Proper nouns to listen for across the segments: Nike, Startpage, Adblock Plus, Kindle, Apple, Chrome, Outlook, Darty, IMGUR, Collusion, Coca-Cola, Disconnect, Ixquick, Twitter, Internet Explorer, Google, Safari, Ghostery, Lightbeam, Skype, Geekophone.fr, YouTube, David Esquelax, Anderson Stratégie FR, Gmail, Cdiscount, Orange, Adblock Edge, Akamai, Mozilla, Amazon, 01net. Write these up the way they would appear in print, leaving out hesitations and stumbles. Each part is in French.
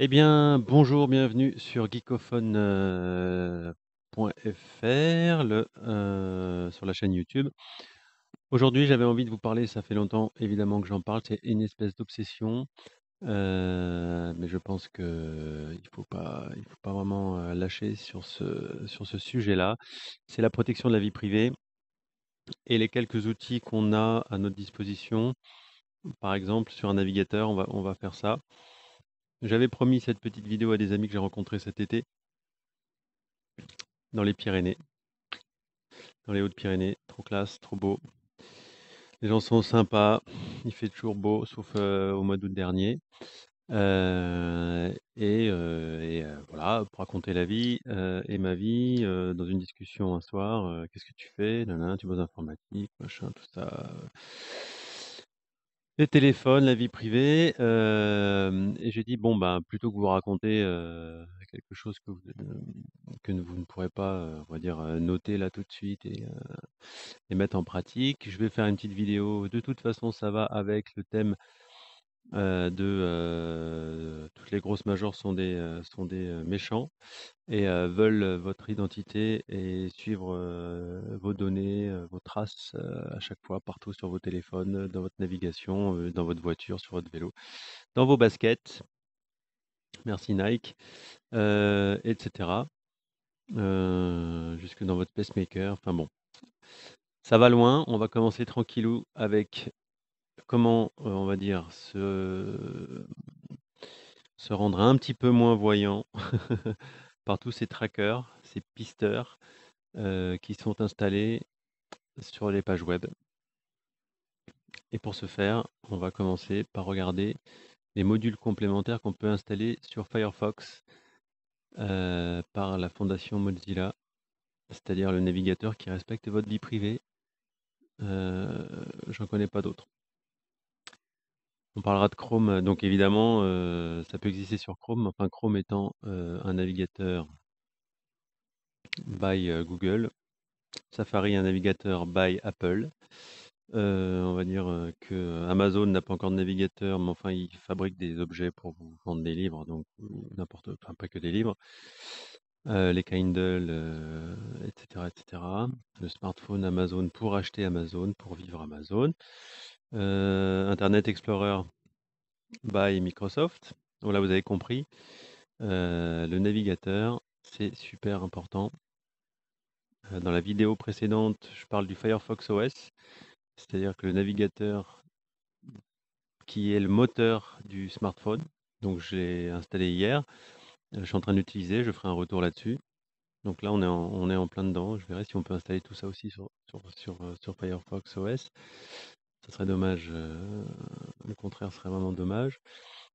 Eh bien, bonjour, bienvenue sur Geekophone.fr, sur la chaîne YouTube. Aujourd'hui, j'avais envie de vous parler, ça fait longtemps évidemment que j'en parle, c'est une espèce d'obsession, mais je pense qu'il ne faut pas, vraiment lâcher sur ce sujet-là. C'est la protection de la vie privée et les quelques outils qu'on a à notre disposition. Par exemple, sur un navigateur, on va faire ça. J'avais promis cette petite vidéo à des amis que j'ai rencontrés cet été dans les Pyrénées, dans les Hautes-Pyrénées. Trop classe, trop beau. Les gens sont sympas, il fait toujours beau, sauf au mois d'août dernier. Voilà, pour raconter la vie et ma vie dans une discussion un soir. Qu'est-ce que tu fais? Nanana, tu bosses informatique, machin, tout ça. Les téléphones, la vie privée, et j'ai dit, bon, ben, plutôt que vous raconter quelque chose que vous ne pourrez pas, on va dire, noter là tout de suite et mettre en pratique, je vais faire une petite vidéo. De toute façon, ça va avec le thème toutes les grosses majors sont des méchants et veulent votre identité et suivre vos données, vos traces à chaque fois, partout sur vos téléphones, dans votre navigation, dans votre voiture, sur votre vélo, dans vos baskets, merci Nike, etc. Jusque dans votre pacemaker, enfin bon, ça va loin. On va commencer tranquillou avec comment, on va dire, se rendre un petit peu moins voyant par tous ces trackers, ces pisteurs qui sont installés sur les pages web. Et pour ce faire, on va commencer par regarder les modules complémentaires qu'on peut installer sur Firefox par la fondation Mozilla, c'est-à-dire le navigateur qui respecte votre vie privée. J'en connais pas d'autres. On parlera de Chrome, donc évidemment, ça peut exister sur Chrome, enfin Chrome étant un navigateur by Google, Safari un navigateur by Apple, on va dire que Amazon n'a pas encore de navigateur, mais enfin ils fabriquent des objets pour vous vendre des livres, donc n'importe, enfin pas que des livres, les Kindle, etc., etc. Le smartphone Amazon pour acheter Amazon, pour vivre Amazon. Internet Explorer by Microsoft. Donc là, vous avez compris. Le navigateur, c'est super important. Dans la vidéo précédente, je parle du Firefox OS, c'est-à-dire que le navigateur qui est le moteur du smartphone. Donc, je l'ai installé hier. Je suis en train d'utiliser. Je ferai un retour là-dessus. Donc là, on est en plein dedans. Je verrai si on peut installer tout ça aussi sur Firefox OS. Ça serait dommage, le contraire serait vraiment dommage.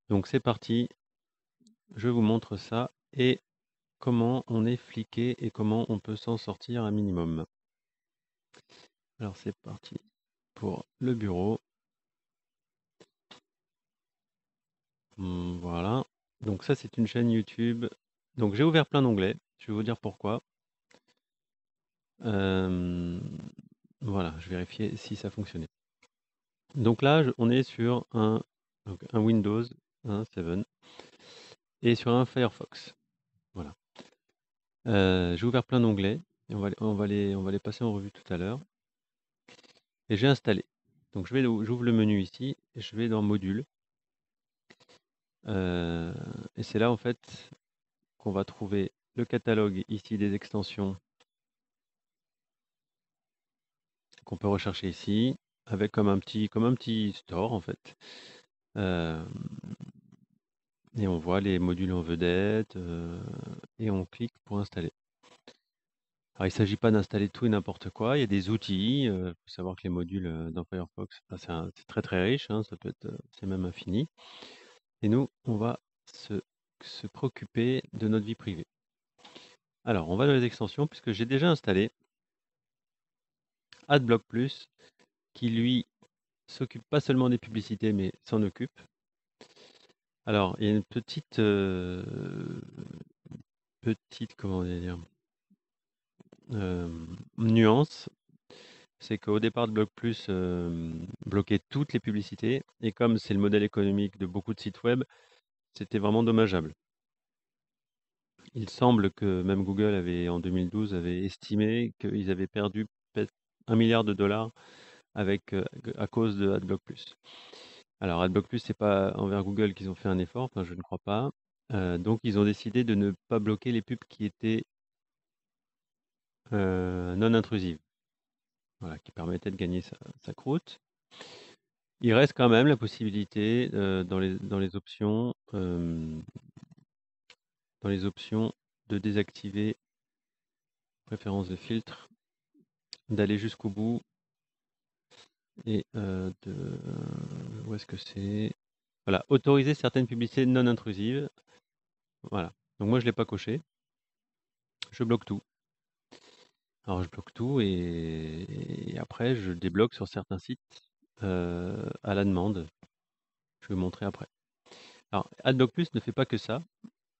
Donc c'est parti, je vous montre ça et comment on est fliqué et comment on peut s'en sortir un minimum. Alors c'est parti pour le bureau. Voilà, donc ça c'est une chaîne YouTube. Donc j'ai ouvert plein d'onglets, je vais vous dire pourquoi. Voilà, je vérifiais si ça fonctionnait. Donc là, on est sur un Windows, un 7, et sur un Firefox. Voilà. J'ai ouvert plein d'onglets, et on va les passer en revue tout à l'heure. Et j'ai installé. Donc j'ouvre le menu ici, et je vais dans Modules. Et c'est là, en fait, qu'on va trouver le catalogue ici des extensions qu'on peut rechercher ici. Avec comme un petit store en fait. Et on voit les modules en vedette et on clique pour installer. Alors il ne s'agit pas d'installer tout et n'importe quoi, il y a des outils. Il faut savoir que les modules dans Firefox, c'est très très riche, hein, ça peut être, c'est même infini. Et nous, on va se préoccuper de notre vie privée. Alors on va dans les extensions puisque j'ai déjà installé Adblock Plus, qui lui s'occupe pas seulement des publicités mais s'en occupe. Alors il y a une petite nuance, c'est qu'au départ de Adblock Plus bloquait toutes les publicités et comme c'est le modèle économique de beaucoup de sites web, C'était vraiment dommageable. Il semble que même Google avait, en 2012, avait estimé qu'ils avaient perdu peut-être $1 milliard avec, à cause de Adblock Plus. Alors Adblock Plus, c'est pas envers Google qu'ils ont fait un effort, enfin je ne crois pas. Donc ils ont décidé de ne pas bloquer les pubs qui étaient non intrusives, voilà, qui permettaient de gagner sa croûte. Il reste quand même la possibilité dans les options de désactiver préférences de filtre, d'aller jusqu'au bout et où est-ce que c'est ? Voilà, autoriser certaines publicités non intrusives. Voilà, donc moi je ne l'ai pas coché. Je bloque tout. Alors je bloque tout et après je débloque sur certains sites à la demande. Je vais vous montrer après. Alors Adblock Plus ne fait pas que ça.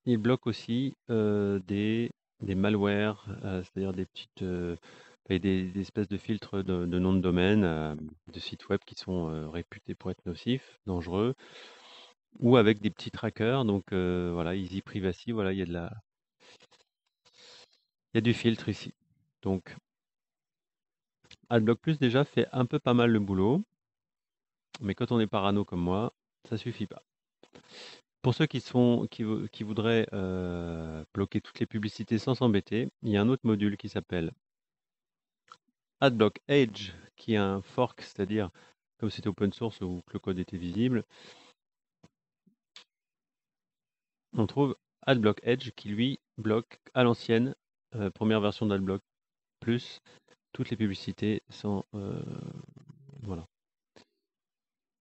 Il bloque aussi des malwares, c'est-à-dire des petites... des espèces de filtres de noms de domaine, de sites web qui sont réputés pour être nocifs, dangereux, ou avec des petits trackers. Donc voilà, Easy Privacy, voilà, il y a du filtre ici. Donc Adblock Plus déjà fait un peu pas mal le boulot, mais quand on est parano comme moi, ça suffit pas. Pour ceux qui voudraient bloquer toutes les publicités sans s'embêter, il y a un autre module qui s'appelle Adblock Edge, qui est un fork, c'est-à-dire, comme c'était open source ou que le code était visible, on trouve Adblock Edge qui, lui, bloque à l'ancienne, première version d'Adblock Plus, toutes les publicités sans, voilà,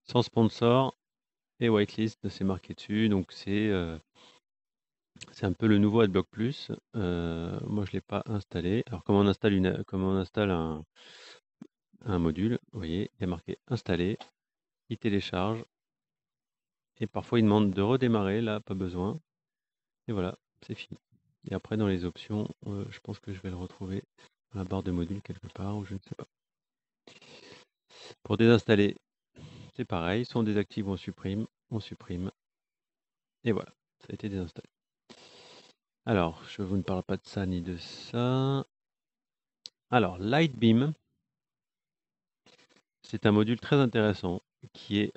sans sponsor et whitelist, c'est marqué dessus. Donc c'est un peu le nouveau Adblock Plus. Moi, je ne l'ai pas installé. Alors, comment on installe un module? Vous voyez, il y a marqué installer. Il télécharge. Et parfois, il demande de redémarrer. Là, pas besoin. Et voilà, c'est fini. Et après, dans les options, je pense que je vais le retrouver dans la barre de modules quelque part, ou je ne sais pas. Pour désinstaller, c'est pareil. Si on désactive, on supprime. Et voilà, ça a été désinstallé. Alors, je vous ne parle pas de ça ni de ça. Alors, Lightbeam, c'est un module très intéressant qui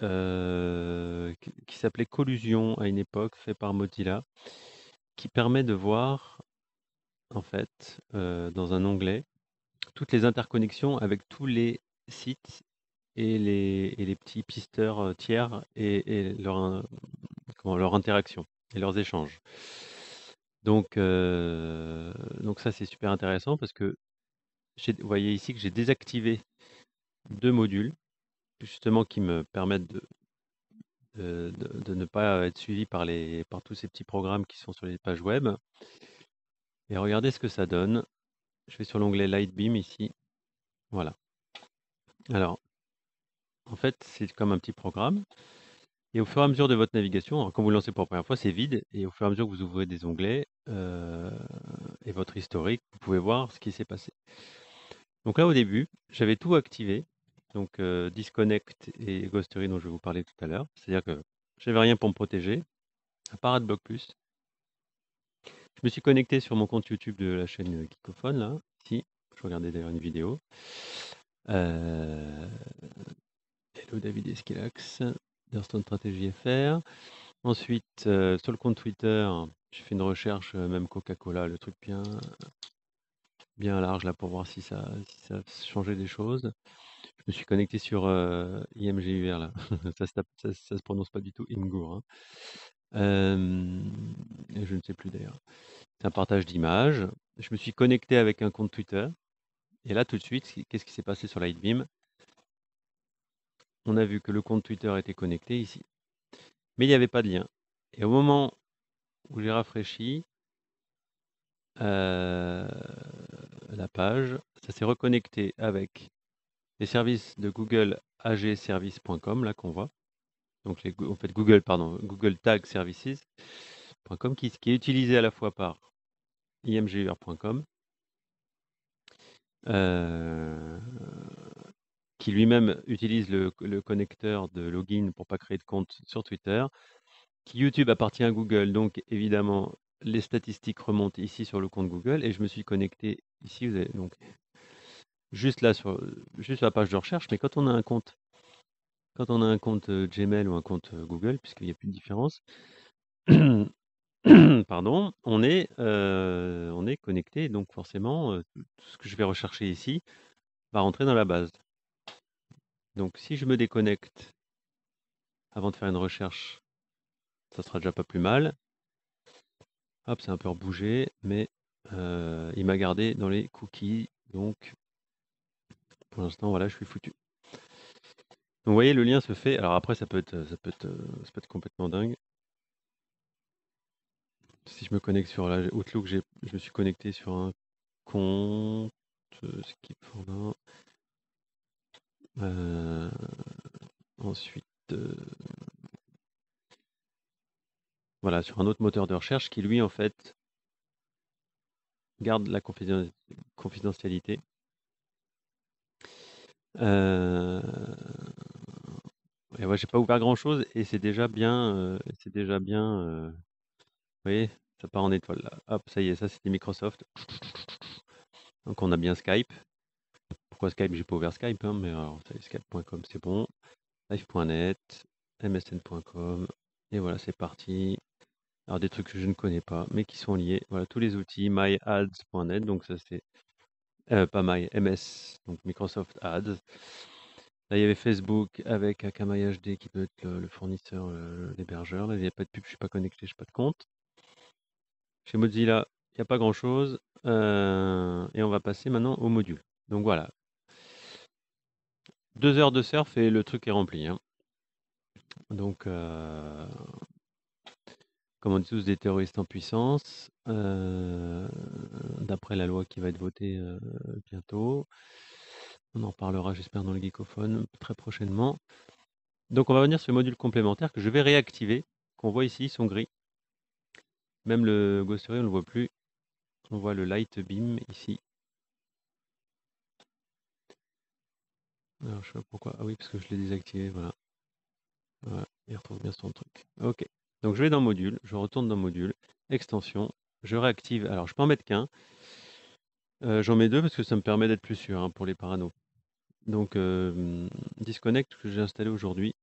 s'appelait Collusion à une époque, fait par Mozilla, qui permet de voir, en fait, dans un onglet, toutes les interconnexions avec tous les sites et les petits pisteurs tiers et leur interaction et leurs échanges. Donc ça c'est super intéressant parce que vous voyez ici que j'ai désactivé deux modules justement qui me permettent de ne pas être suivi par tous ces petits programmes qui sont sur les pages web. Et regardez ce que ça donne. Je vais sur l'onglet Lightbeam ici. Voilà. Alors, en fait, c'est comme un petit programme. Et au fur et à mesure de votre navigation, alors quand vous le lancez pour la première fois, c'est vide. Et au fur et à mesure que vous ouvrez des onglets et votre historique, vous pouvez voir ce qui s'est passé. Donc là, au début, j'avais tout activé. Donc Disconnect et Ghostery dont je vous parlais tout à l'heure. C'est-à-dire que je n'avais rien pour me protéger, à part Adblock+. Je me suis connecté sur mon compte YouTube de la chaîne Geekophone, là, ici. Je regardais d'ailleurs une vidéo. Hello David Esquelax. Anderson Stratégie FR. Ensuite, sur le compte Twitter, j'ai fait une recherche, même Coca-Cola, le truc bien large là pour voir si ça changeait des choses. Je me suis connecté sur IMGUR là. ça se prononce pas du tout IMGUR. Hein. Je ne sais plus d'ailleurs. C'est un partage d'images. Je me suis connecté avec un compte Twitter. Et là, tout de suite, qu'est-ce qui s'est passé sur Lightbeam? On a vu que le compte Twitter était connecté ici, mais il n'y avait pas de lien. Et au moment où j'ai rafraîchi la page, ça s'est reconnecté avec les services de Google agservice.com, là qu'on voit. Donc en fait Google Tag Services.com qui est utilisé à la fois par imgur.com. Qui lui-même utilise le connecteur de login pour ne pas créer de compte sur Twitter, YouTube appartient à Google, donc évidemment, les statistiques remontent ici sur le compte Google et je me suis connecté ici, vous avez, donc, juste là, juste sur la page de recherche, mais quand on a un compte, Gmail ou un compte Google, puisqu'il n'y a plus de différence, pardon, on est connecté, donc forcément, tout ce que je vais rechercher ici va rentrer dans la base. Donc si je me déconnecte avant de faire une recherche, ça sera déjà pas plus mal. Hop, c'est un peu rebougé, mais il m'a gardé dans les cookies, donc pour l'instant, voilà, je suis foutu. Donc vous voyez, le lien se fait. Alors après, ça peut être complètement dingue. Si je me connecte sur la Outlook, je me suis connecté sur un compte. Skip for now. Ensuite, voilà, sur un autre moteur de recherche qui, lui, en fait, garde la confidentialité. Et ouais, j'ai pas ouvert grand-chose et c'est déjà bien. Vous voyez, ça part en étoile là. Hop, ça y est, ça c'était Microsoft. Donc on a bien Skype. Pourquoi Skype? J'ai pas ouvert Skype, hein, mais alors Skype.com c'est bon. Live.net, msn.com. Et voilà, c'est parti. Alors des trucs que je ne connais pas, mais qui sont liés. Voilà, tous les outils. myads.net, donc ça c'est pas My, MS, donc Microsoft Ads. Là, il y avait Facebook avec Akamai HD qui peut être le fournisseur, l'hébergeur. Là, il n'y a pas de pub, je ne suis pas connecté, je n'ai pas de compte. Chez Mozilla, il n'y a pas grand-chose. Et on va passer maintenant au module. Donc voilà. 2 heures de surf et le truc est rempli, hein. Donc, comme on dit tous, des terroristes en puissance, d'après la loi qui va être votée bientôt. On en reparlera, j'espère, dans le Geekophone très prochainement. Donc on va revenir sur le module complémentaire que je vais réactiver, qu'on voit ici, ils sont gris. Même le Ghostery, on ne le voit plus. On voit le Lightbeam ici. Alors je ne sais pas pourquoi. Ah oui, parce que je l'ai désactivé, voilà. Voilà, il retrouve bien son truc. Ok. Donc je vais dans module, je retourne dans module, extension, je réactive, alors je peux en mettre qu'un, j'en mets 2 parce que ça me permet d'être plus sûr, hein, pour les paranos. Donc Disconnect que j'ai installé aujourd'hui,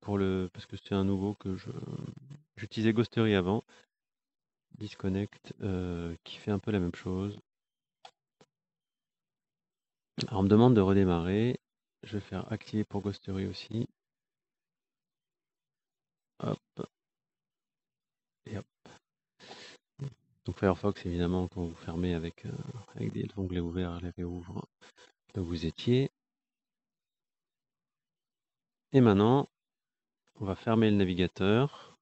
parce que c'était un nouveau que j'utilisais Ghostery avant, Disconnect qui fait un peu la même chose. Alors on me demande de redémarrer, je vais faire activer pour Ghostery aussi. Hop. Et hop. Donc Firefox, évidemment, quand vous fermez avec des onglets ouverts, les réouvre là où vous étiez. Et maintenant, on va fermer le navigateur.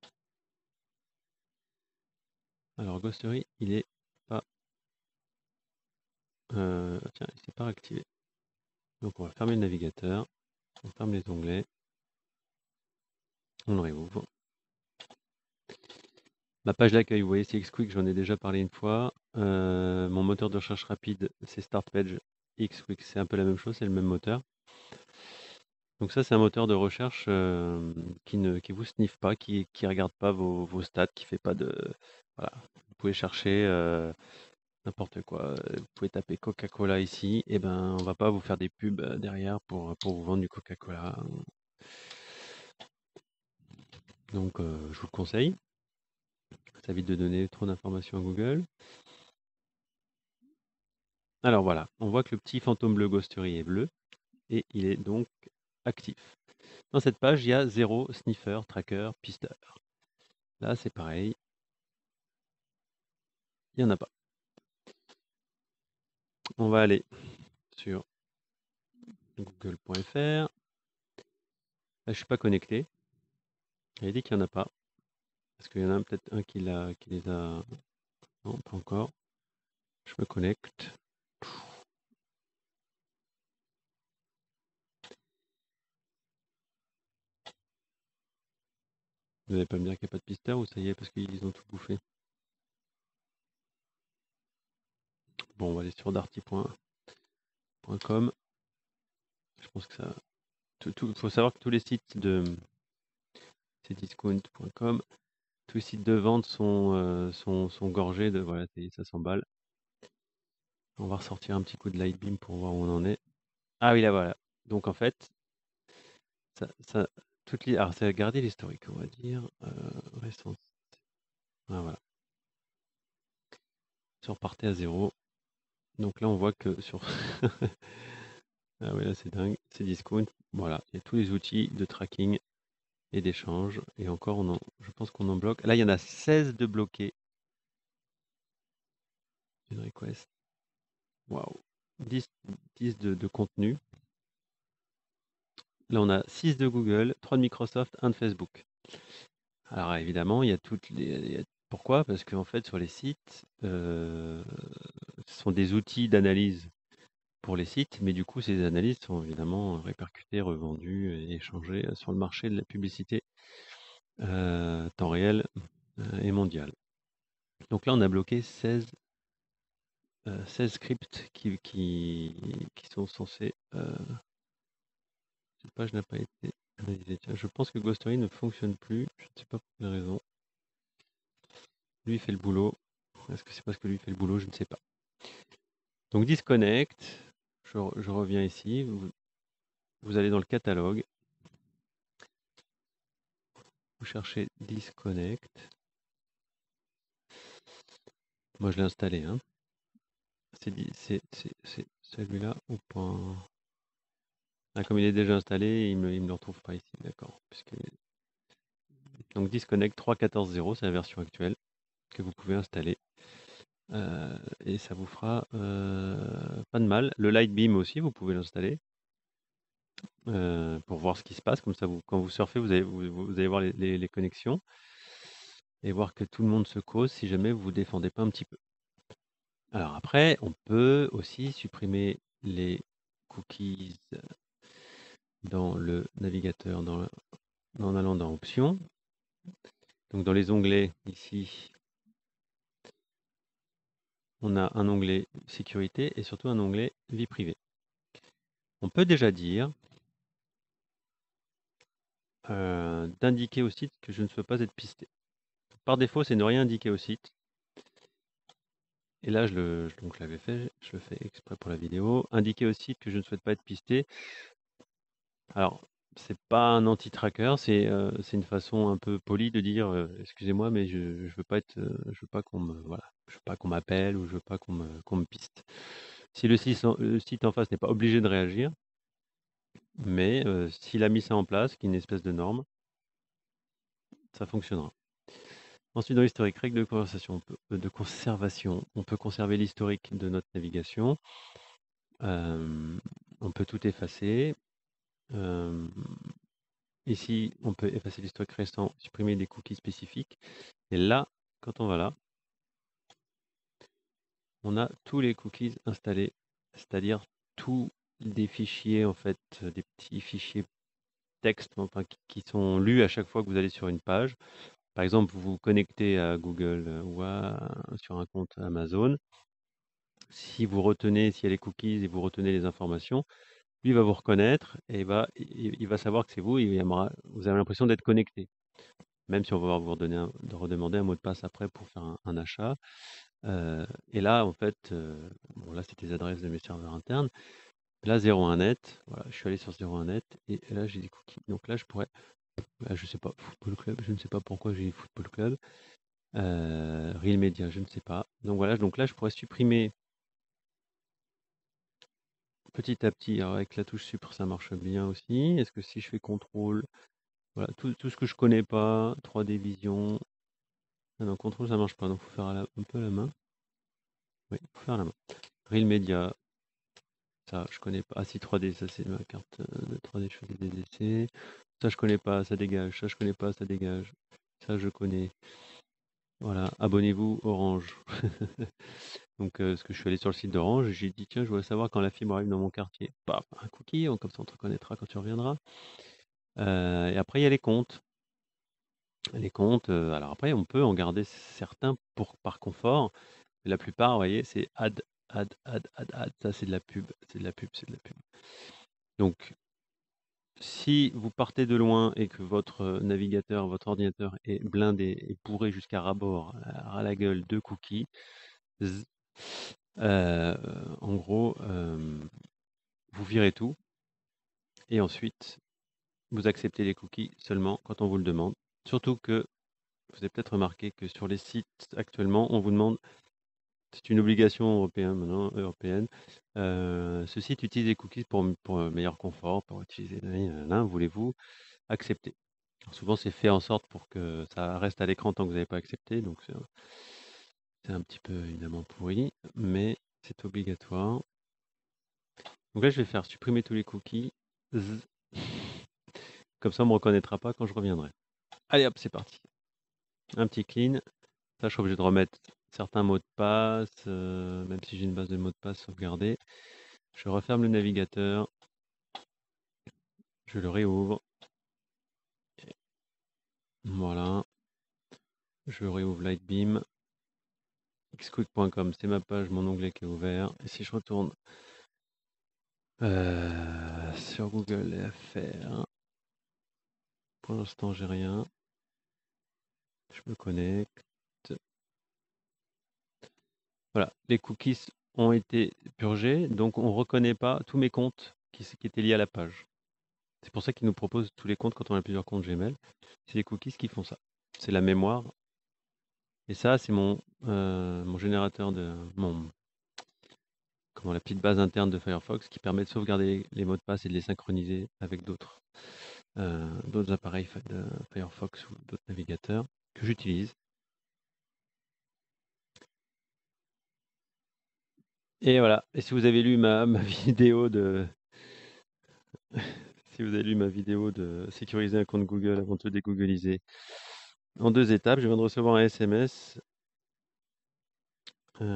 Alors Ghostery, il n'est pas... tiens, il ne s'est pas réactivé. Donc on va fermer le navigateur, on ferme les onglets, on le réouvre. La page d'accueil, vous voyez, c'est Ixquick, j'en ai déjà parlé une fois. Mon moteur de recherche rapide, c'est Startpage. Ixquick, c'est un peu la même chose, c'est le même moteur. Donc ça, c'est un moteur de recherche qui vous sniffe pas, qui regarde pas vos stats, qui fait pas de... Voilà, vous pouvez chercher n'importe quoi. Vous pouvez taper Coca-Cola ici, et ben on va pas vous faire des pubs derrière pour vous vendre du Coca-Cola. Donc je vous le conseille. Ça évite de donner trop d'informations à Google. Alors voilà, on voit que le petit fantôme bleu Ghostery est bleu et il est donc actif. Dans cette page, il y a 0 sniffer, tracker, pisteur. Là, c'est pareil. Il n'y en a pas. On va aller sur Google.fr. Là, je ne suis pas connecté. Il dit qu'il n'y en a pas. Parce qu'il y en a peut-être un qui les a... Non, pas encore. Je me connecte. Vous n'allez pas me dire qu'il n'y a pas de pisteur ou ça y est, parce qu'ils ont tout bouffé. Bon, on va aller sur darty.com. Je pense que ça... Il faut savoir que tous les sites de... Cdiscount.com. Tous les sites de vente sont gorgés de, voilà, ça s'emballe. On va ressortir un petit coup de Lightbeam pour voir où on en est. Ah oui, là voilà. Donc en fait, alors c'est à garder l'historique, on va dire. Récent. Ah, voilà. Si on repartait à zéro. Donc là, on voit que sur... ah oui, là c'est dingue, c'est Discount. Voilà, il y a tous les outils de tracking et d'échange. Et encore, je pense qu'on en bloque. Là, il y en a 16 de bloqués. Une request. Waouh. 10 de contenu. Là, on a 6 de Google, 3 de Microsoft, 1 de Facebook. Alors évidemment, il y a toutes les... Pourquoi? Parce qu'en fait, sur les sites, ce sont des outils d'analyse pour les sites, mais du coup, ces analyses sont évidemment répercutées, revendues et échangées sur le marché de la publicité temps réel et mondial. Donc là, on a bloqué 16 scripts qui sont censés... cette page n'a pas été analysée. Je pense que Ghostery ne fonctionne plus, je ne sais pas pour quelle raison. Lui fait le boulot. Est-ce que c'est parce que lui fait le boulot? Je ne sais pas. Donc Disconnect, je reviens ici, vous allez dans le catalogue, vous cherchez Disconnect. Moi je l'ai installé, hein. C'est celui-là ou pas? Ah, comme il est déjà installé, il me le retrouve pas ici, d'accord. Donc Disconnect 3.14.0, c'est la version actuelle que vous pouvez installer. Et ça vous fera pas de mal. Le Lightbeam aussi, vous pouvez l'installer pour voir ce qui se passe. Comme ça, quand vous surfez, vous allez voir les connexions et voir que tout le monde se cause si jamais vous ne vous défendez pas un petit peu. Alors après, on peut aussi supprimer les cookies dans le navigateur en allant dans Options. Donc dans les onglets ici, on a un onglet sécurité et surtout un onglet vie privée. On peut déjà dire d'indiquer au site que je ne souhaite pas être pisté. Par défaut, c'est ne rien indiquer au site. Et là, je l'avais fait, je le fais exprès pour la vidéo. Indiquer au site que je ne souhaite pas être pisté. Alors, c'est pas un anti-tracker, c'est une façon un peu polie de dire excusez-moi, mais je veux pas qu'on me... Voilà. Je veux pas qu'on m'appelle ou je veux pas qu'on me piste. Si le site en face n'est pas obligé de réagir, mais s'il a mis ça en place, qui est une espèce de norme, ça fonctionnera. Ensuite, dans l'historique, règle de conservation, on peut conserver l'historique de notre navigation. On peut tout effacer. Ici, on peut effacer l'historique récent, supprimer des cookies spécifiques. Et là, quand on va là, on a tous les cookies installés, c'est-à-dire tous des fichiers, en fait, des petits fichiers texte, enfin, qui sont lus à chaque fois que vous allez sur une page. Par exemple, vous vous connectez à Google ou sur un compte Amazon. Si vous retenez, s'il y a les cookies et vous retenez les informations, lui va vous reconnaître et il va savoir que c'est vous. Vous avez l'impression d'être connecté. Même si on va vous redemander un mot de passe après pour faire un achat. Et là, en fait, bon, là, c'était les adresses de mes serveurs internes. Là, 01net, voilà, je suis allé sur 01net et là, j'ai des cookies. Donc là, je pourrais, là, je sais pas, Football Club, je ne sais pas pourquoi j'ai Football Club, Real Media, je ne sais pas. Donc voilà, donc là, je pourrais supprimer petit à petit. Alors, avec la touche Supr, ça marche bien aussi. Est-ce que si je fais contrôle, voilà, tout ce que je connais pas, 3D Vision. Ah non, contrôle ça marche pas, donc faut faire un peu la main. Oui, faut faire la main. Real Media, ça je connais pas. Ah si, 3D, ça c'est ma carte de 3D, je fais des essais. Ça je connais pas, ça dégage. Ça je connais pas, ça dégage. Ça je connais. Voilà, abonnez-vous Orange. Donc parce que je suis allé sur le site d'Orange, j'ai dit tiens, je voulais savoir quand la fibre arrive dans mon quartier. Paf, un cookie, comme ça on te reconnaîtra quand tu reviendras. Et après il y a les comptes. Les comptes, alors après on peut en garder certains par confort, mais la plupart, vous voyez, c'est ad, ça c'est de la pub, c'est de la pub, c'est de la pub. Donc si vous partez de loin et que votre navigateur, votre ordinateur est blindé et bourré jusqu'à rabord, à la gueule de cookies, en gros, vous virez tout et ensuite, vous acceptez les cookies seulement quand on vous le demande. Surtout que, vous avez peut-être remarqué que sur les sites actuellement, on vous demande, c'est une obligation européenne, maintenant, ce site utilise les cookies pour meilleur confort, pour utiliser, voulez-vous accepter? Alors souvent, c'est fait en sorte pour que ça reste à l'écran tant que vous n'avez pas accepté, donc c'est un petit peu évidemment pourri, mais c'est obligatoire. Donc là, je vais faire supprimer tous les cookies. Comme ça, on ne me reconnaîtra pas quand je reviendrai. Allez hop, c'est parti. Un petit clean. Ça, je suis obligé de remettre certains mots de passe, même si j'ai une base de mots de passe sauvegardée. Je referme le navigateur. Je le réouvre. Voilà. Je réouvre Lightbeam. Ixquick.com, c'est ma page, mon onglet qui est ouvert. Et si je retourne sur Google FR, pour l'instant, j'ai rien. Je me connecte. Voilà, les cookies ont été purgés, donc on ne reconnaît pas tous mes comptes qui étaient liés à la page. C'est pour ça qu'ils nous proposent tous les comptes quand on a plusieurs comptes Gmail. C'est les cookies qui font ça. C'est la mémoire. Et ça, c'est mon générateur de... la petite base interne de Firefox qui permet de sauvegarder les mots de passe et de les synchroniser avec d'autres appareils de Firefox ou d'autres navigateurs que j'utilise. Et voilà, et si vous avez lu ma vidéo de sécuriser un compte Google avant de le dégoogoliser en 2 étapes, je viens de recevoir un SMS, hop,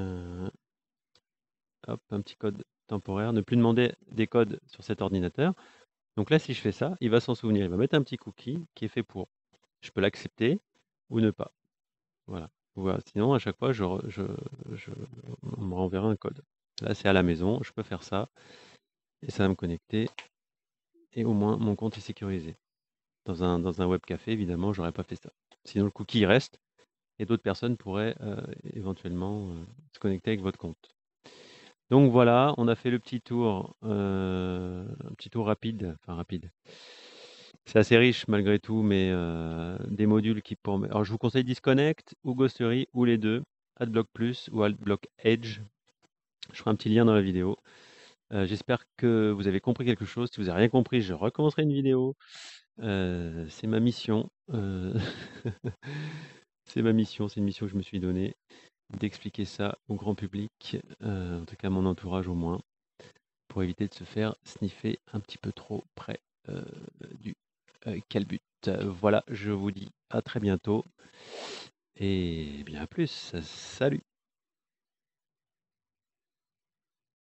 un petit code temporaire, ne plus demander des codes sur cet ordinateur. Donc là, si je fais ça, il va s'en souvenir, il va mettre un petit cookie qui est fait pour. Je peux l'accepter ou ne pas. Voilà. Sinon, à chaque fois, on me renverra un code. Là, c'est à la maison, je peux faire ça, et ça va me connecter, et au moins, mon compte est sécurisé. Dans un web café, évidemment, je n'aurais pas fait ça. Sinon, le cookie reste, et d'autres personnes pourraient éventuellement se connecter avec votre compte. Donc voilà, on a fait le petit tour, rapide, enfin rapide. C'est assez riche malgré tout, mais des modules qui... Alors je vous conseille Disconnect ou Ghostery ou les deux, Adblock Plus ou Adblock Edge. Je ferai un petit lien dans la vidéo. J'espère que vous avez compris quelque chose. Si vous n'avez rien compris, je recommencerai une vidéo. C'est ma mission. C'est ma mission, c'est une mission que je me suis donnée d'expliquer ça au grand public, en tout cas à mon entourage au moins, pour éviter de se faire sniffer un petit peu trop près du calbut. Voilà, je vous dis à très bientôt et bien à plus. Salut.